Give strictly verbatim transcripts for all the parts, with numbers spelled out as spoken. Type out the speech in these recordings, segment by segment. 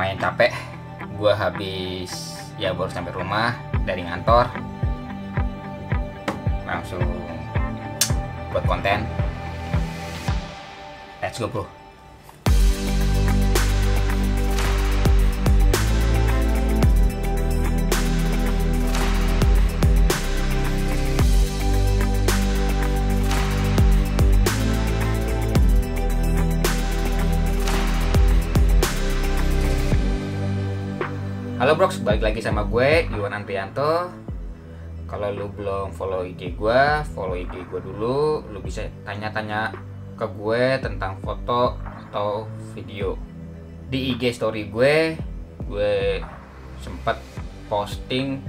lumayan capek. Gue habis ya baru sampai rumah dari kantor, langsung buat konten. Let's go bro. Halo Brox, balik lagi sama gue, Iwan Andryanto. Kalau lu belum follow I G gue, follow I G gue dulu. Lu bisa tanya-tanya ke gue tentang foto atau video. Di I G story gue, gue sempat posting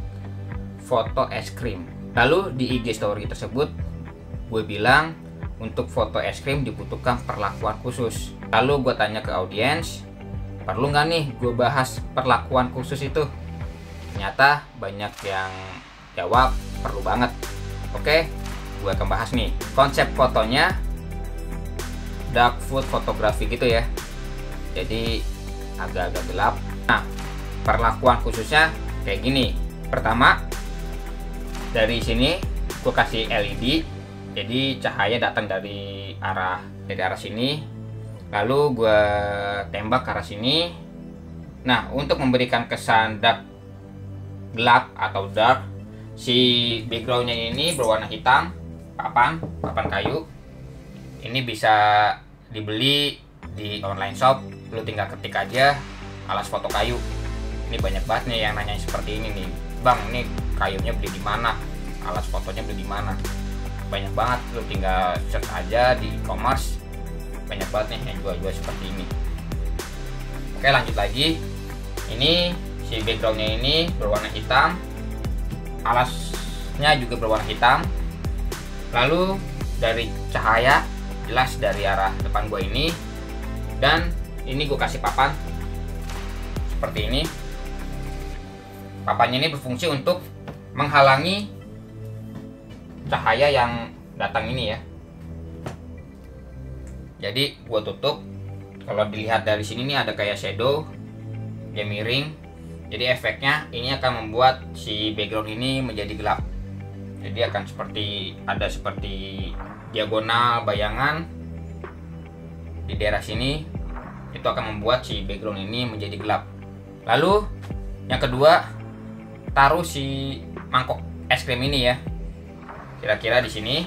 foto es krim. Lalu di I G story tersebut, gue bilang untuk foto es krim dibutuhkan perlakuan khusus. Lalu gue tanya ke audiens, perlu nggak nih gue bahas perlakuan khusus itu? Ternyata banyak yang jawab perlu banget. Oke, gue akan bahas nih konsep fotonya, dark food fotografi gitu ya, jadi agak-agak gelap. Nah, perlakuan khususnya kayak gini. Pertama, dari sini gue kasih L E D, jadi cahaya datang dari arah dari arah sini. Lalu gue tembak ke arah sini. Nah, untuk memberikan kesan dark, gelap atau dark, si backgroundnya ini berwarna hitam, papan, papan kayu. Ini bisa dibeli di online shop. Lu tinggal ketik aja alas foto kayu. Ini banyak banget nih yang nanya seperti ini nih, bang, ini kayunya beli di mana? Alas fotonya beli di mana? Banyak banget. Lu tinggal search aja di e-commerce. Banyak banget nih yang jual-jual seperti ini. Oke, lanjut lagi. Ini si backgroundnya ini berwarna hitam, alasnya juga berwarna hitam. Lalu dari cahaya jelas dari arah depan gue ini, dan ini gue kasih papan seperti ini. Papannya ini berfungsi untuk menghalangi cahaya yang datang ini ya. Jadi gue tutup. Kalau dilihat dari sini nih ada kayak shadow, dia miring. Jadi efeknya ini akan membuat si background ini menjadi gelap. Jadi akan seperti ada seperti diagonal bayangan di daerah sini. Itu akan membuat si background ini menjadi gelap. Lalu yang kedua, taruh si mangkok es krim ini ya. Kira-kira di sini.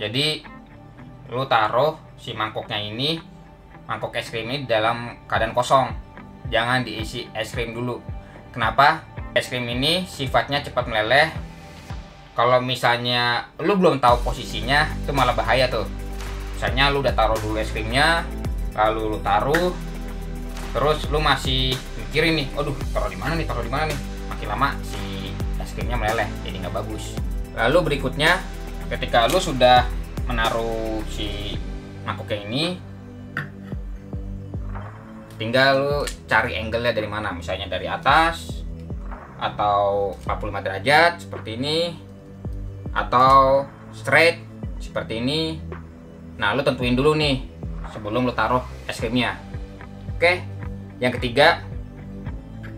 Jadi lu taruh si mangkoknya ini, mangkok es krim ini dalam keadaan kosong. Jangan diisi es krim dulu. Kenapa? Es krim ini sifatnya cepat meleleh. Kalau misalnya lu belum tahu posisinya, itu malah bahaya tuh. Misalnya lu udah taruh dulu es krimnya, lalu lu taruh, terus lu masih mikirin nih, aduh taruh di mana nih, taruh di mana nih. Makin lama si es krimnya meleleh, jadi nggak bagus. Lalu berikutnya, ketika lu sudah menaruh si mangkoknya ini, tinggal lu cari angle-nya dari mana. Misalnya dari atas, atau empat puluh lima derajat seperti ini, atau straight seperti ini. Nah, lu tentuin dulu nih sebelum lu taruh es krimnya. Oke, yang ketiga,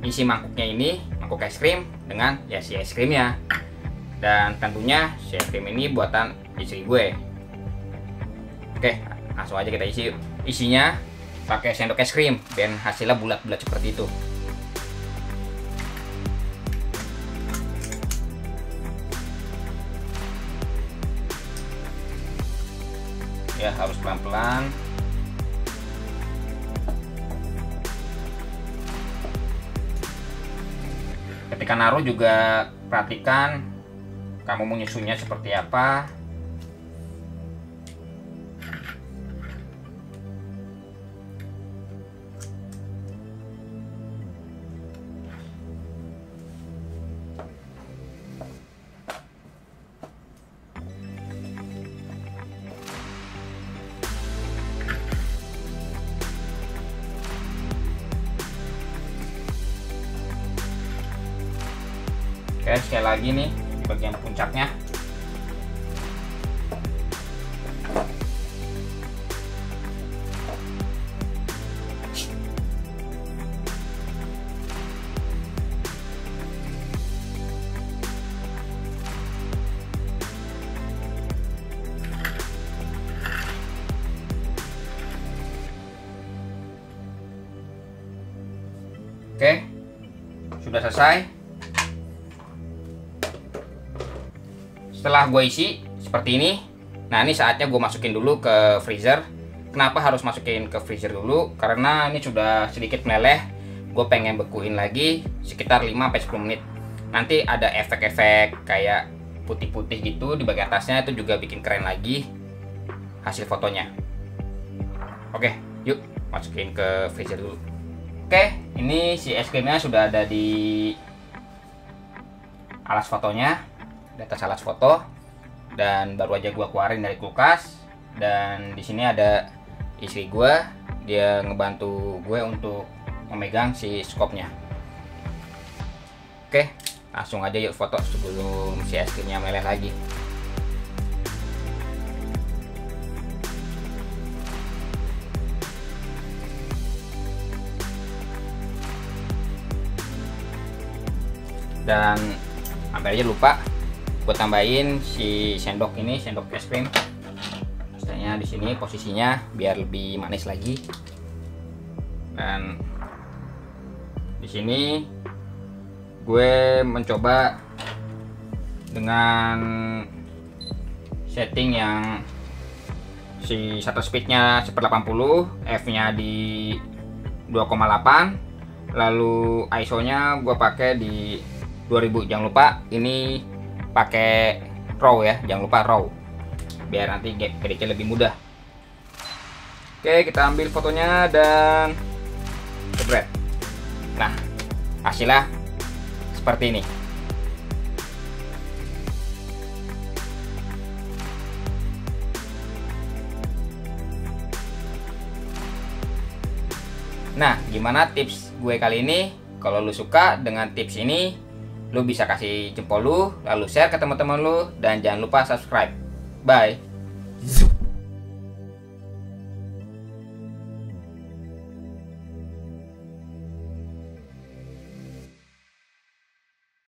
isi mangkoknya ini, mangkok es krim dengan ya si es krimnya. Dan tentunya si es krim ini buatan istri gue. Oke, langsung aja kita isi. Isinya pakai sendok es krim dan hasilnya bulat-bulat seperti itu. Ya, harus pelan-pelan. Ketika naruh juga perhatikan kamu mau nyusunnya seperti apa. Oke, sekali lagi nih bagian puncaknya. Oke, sudah selesai. Setelah gue isi seperti ini, nah ini saatnya gue masukin dulu ke freezer. Kenapa harus masukin ke freezer dulu? Karena ini sudah sedikit meleleh, gue pengen bekuin lagi sekitar lima sampai sepuluh menit. Nanti ada efek-efek kayak putih-putih gitu di bagian atasnya, itu juga bikin keren lagi hasil fotonya. Oke, yuk masukin ke freezer dulu. Oke, ini si es krimnya sudah ada di alas fotonya, di atas alas foto, dan baru aja gua keluarin dari kulkas. Dan di sini ada istri gua, dia ngebantu gue untuk memegang si skopnya. Oke, langsung aja yuk foto sebelum si es krimnya meleleh lagi. Dan hampir aja lupa, gue tambahin si sendok ini, sendok es krim. Misalnya di sini posisinya biar lebih manis lagi. Dan di sini gue mencoba dengan setting yang si shutter speednya seratus delapan puluh, f-nya di dua koma delapan, lalu I S O-nya gue pakai di dua ribu. Jangan lupa ini pakai raw ya, jangan lupa raw biar nanti gedenya lebih mudah. Oke, kita ambil fotonya dan jebret. Nah, hasilnya seperti ini. Nah, gimana tips gue kali ini? Kalau lu suka dengan tips ini, lu bisa kasih jempol lu, lalu share ke teman-teman lu, dan jangan lupa subscribe. Bye.